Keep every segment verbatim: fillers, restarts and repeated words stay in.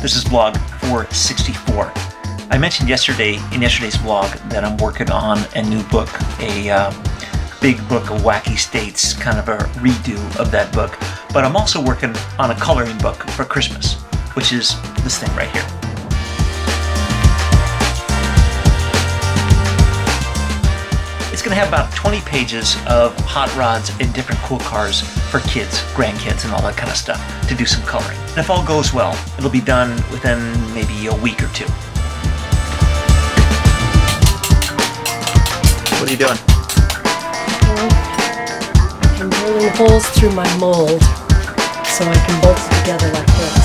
This is vlog four sixty-four. I mentioned yesterday in yesterday's vlog that I'm working on a new book, a um, big book of wacky states, kind of a redo of that book. But I'm also working on a coloring book for Christmas, which is this thing right here. It's going to have about twenty pages of hot rods and different cool cars for kids, grandkids, and all that kind of stuff to do some coloring. And if all goes well, it'll be done within maybe a week or two. What are you doing? I'm drilling holes through my mold so I can bolt it together like this.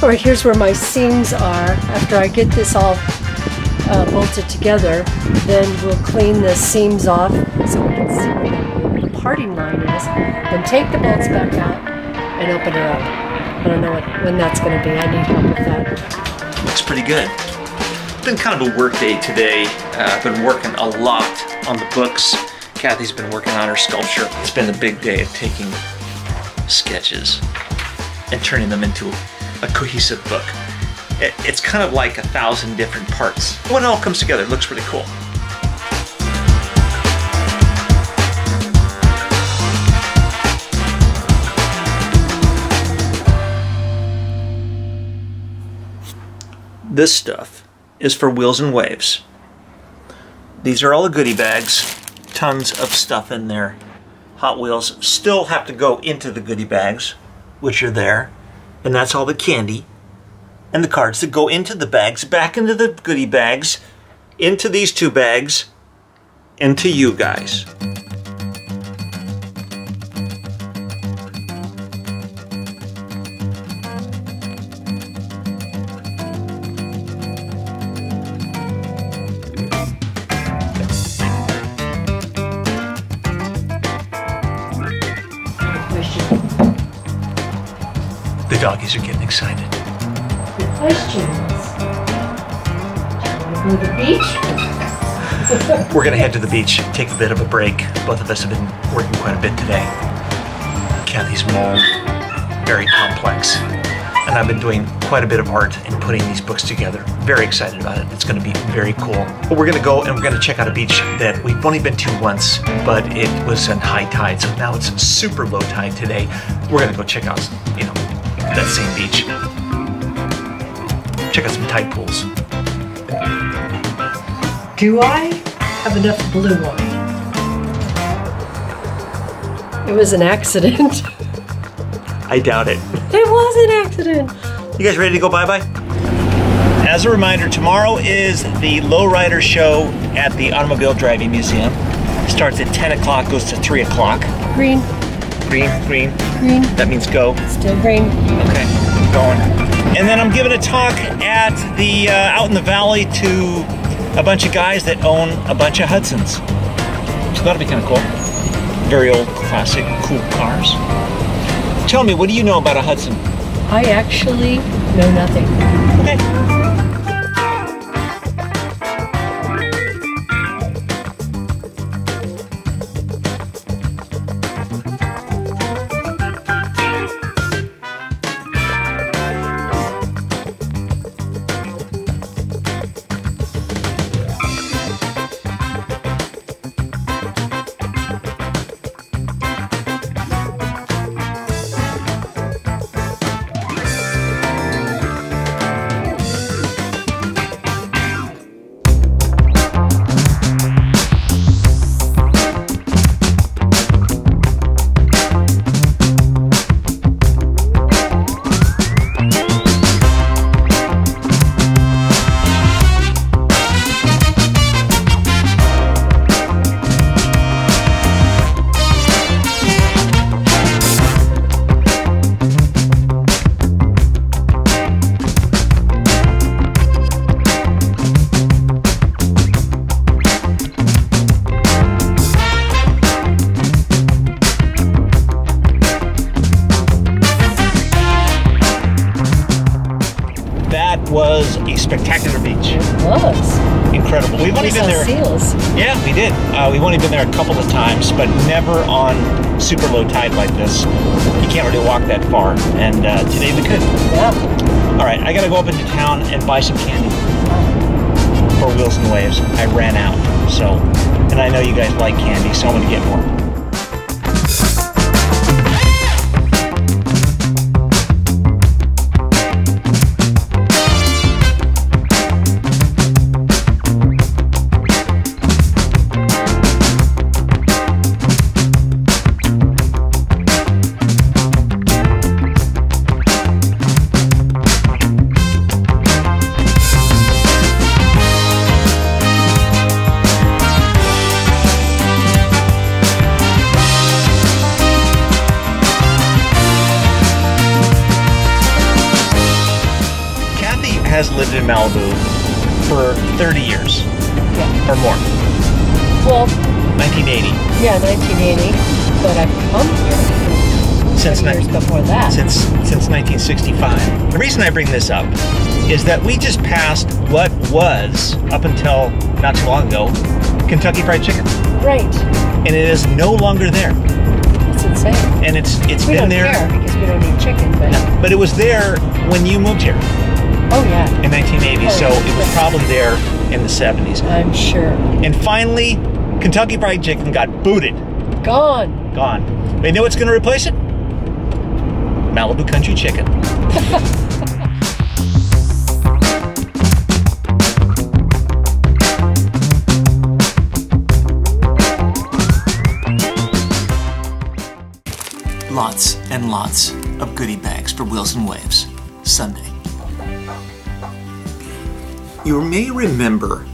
All right, here's where my seams are. After I get this all uh, bolted together, then we'll clean the seams off so we can see where the parting line is. Then take the bolts back out and open it up. I don't know what, when that's going to be. I need help with that. Looks pretty good. It's been kind of a work day today. Uh, I've been working a lot on the books. Kathy's been working on her sculpture. It's been a big day of taking sketches and turning them into a cohesive book. It, it's kind of like a thousand different parts. When it all comes together, it looks really cool. This stuff is for Wheels and Waves. These are all the goodie bags. Tons of stuff in there. Hot Wheels still have to go into the goodie bags, which are there. And that's all the candy and the cards that go into the bags, back into the goodie bags, into these two bags, and to you guys. Doggies are getting excited. Good questions. Wanna go to the beach? We're gonna head to the beach, take a bit of a break. Both of us have been working quite a bit today. Kathy's mold, very complex. And I've been doing quite a bit of art and putting these books together. Very excited about it. It's gonna be very cool. But we're gonna go and we're gonna check out a beach that we've only been to once, but it was in high tide, so now it's super low tide today. We're gonna go check out, you know, that same beach. Check out some tide pools. Do I have enough blue wine? It was an accident. I doubt it. It was an accident. You guys ready to go bye-bye? As a reminder, tomorrow is the Lowrider Show at the Automobile Driving Museum. It starts at ten o'clock, goes to three o'clock. Green. Green, green, green. That means go. Still green. Okay, I'm going. And then I'm giving a talk at the uh, out in the valley to a bunch of guys that own a bunch of Hudsons. So that'll be kind of cool. Very old, classic, cool cars. Tell me, what do you know about a Hudson? I actually know nothing. Okay. Close. Incredible. We've only we been there. Seals. Yeah, we did. Uh, we've only been there a couple of times, but never on super low tide like this. You can't really walk that far, and uh, today we could. Yeah. All right, I gotta go up into town and buy some candy for Wheels and Waves. I ran out, so, and I know you guys like candy, so I'm gonna get more. Has lived in Malibu for thirty years, yeah, or more. Well, nineteen eighty. Yeah, nineteen eighty. But I've come here since years before that. Since since nineteen sixty-five. The reason I bring this up is that we just passed what was, up until not too long ago, Kentucky Fried Chicken. Right. And it is no longer there. It's insane. And it's it's we been don't there care because we don't eat chicken. But no, but it was there when you moved here. Oh yeah. In nineteen eighty, oh, so yeah, it was probably there in the seventies. I'm sure. And finally, Kentucky Fried Chicken got booted. Gone. Gone. They know what's going to replace it? Malibu Country Chicken. Lots and lots of goodie bags for Wheels and Waves Sunday. You may remember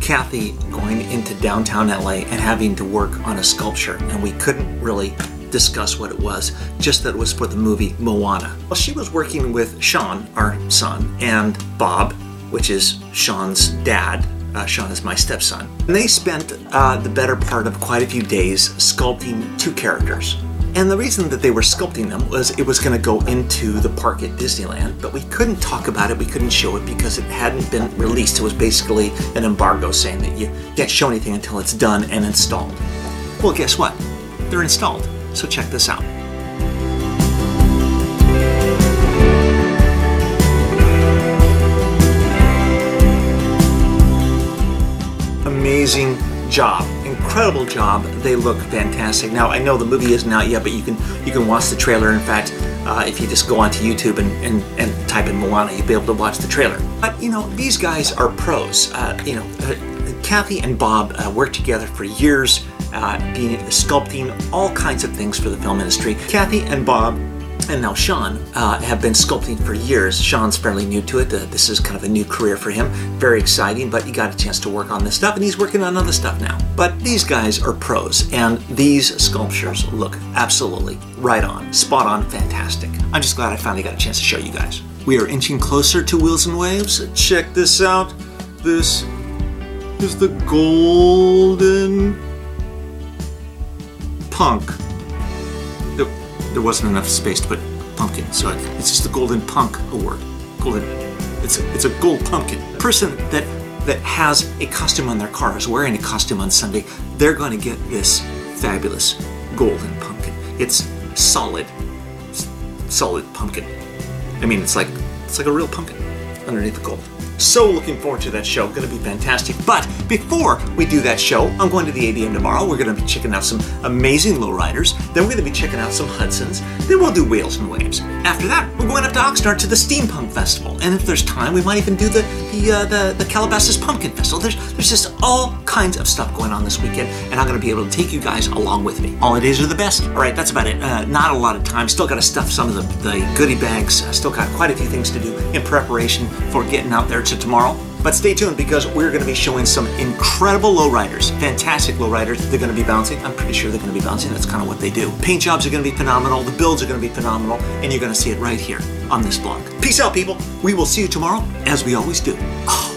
Kathy going into downtown L A and having to work on a sculpture, and we couldn't really discuss what it was, just that it was for the movie Moana. Well, she was working with Sean, our son, and Bob, which is Sean's dad. Uh, Sean is my stepson. And they spent uh, the better part of quite a few days sculpting two characters. And the reason that they were sculpting them was it was going to go into the park at Disneyland, but we couldn't talk about it, we couldn't show it because it hadn't been released. It was basically an embargo saying that you can't show anything until it's done and installed. Well, guess what? They're installed. So check this out. Amazing job. Incredible job. They look fantastic. Now I know the movie isn't out yet, but you can you can watch the trailer. In fact, uh, if you just go onto YouTube and, and, and type in Moana, you'll be able to watch the trailer. But you know, these guys are pros. Uh, you know, uh, Kathy and Bob uh, worked together for years, uh, being sculpting all kinds of things for the film industry. Kathy and Bob and now Sean uh, have been sculpting for years. Sean's fairly new to it. Uh, this is kind of a new career for him. Very exciting, but he got a chance to work on this stuff, and he's working on other stuff now. But these guys are pros, and these sculptures look absolutely right on, spot on, fantastic. I'm just glad I finally got a chance to show you guys. We are inching closer to Wheels and Waves. Check this out. This is the Golden Punk. There wasn't enough space to put pumpkin, so it's just the Golden Punk award. Golden, it's a, it's a gold pumpkin. A person that that has a costume on their car, is wearing a costume on Sunday, they're going to get this fabulous Golden Pumpkin. It's solid, solid pumpkin. I mean, it's like it's like a real pumpkin underneath the gold. So looking forward to that show. Going to be fantastic. But before we do that show, I'm going to the A B M tomorrow. We're going to be checking out some amazing lowriders. Then we're going to be checking out some Hudsons. Then we'll do Wheels and Waves. After that, we're going up to Oxnard to the Steampunk Festival. And if there's time, we might even do the the uh, the, the Calabasas Pumpkin Festival. There's there's just all kinds of stuff going on this weekend, and I'm going to be able to take you guys along with me. Holidays are the best. All right, that's about it. Uh, not a lot of time. Still got to stuff some of the, the goodie bags. Uh, still got quite a few things to do in preparation for getting out there to tomorrow, but stay tuned because we're going to be showing some incredible lowriders, fantastic lowriders. They're going to be bouncing. I'm pretty sure they're going to be bouncing. That's kind of what they do. Paint jobs are going to be phenomenal. The builds are going to be phenomenal, and you're going to see it right here on this blog. Peace out, people. We will see you tomorrow, as we always do. Oh.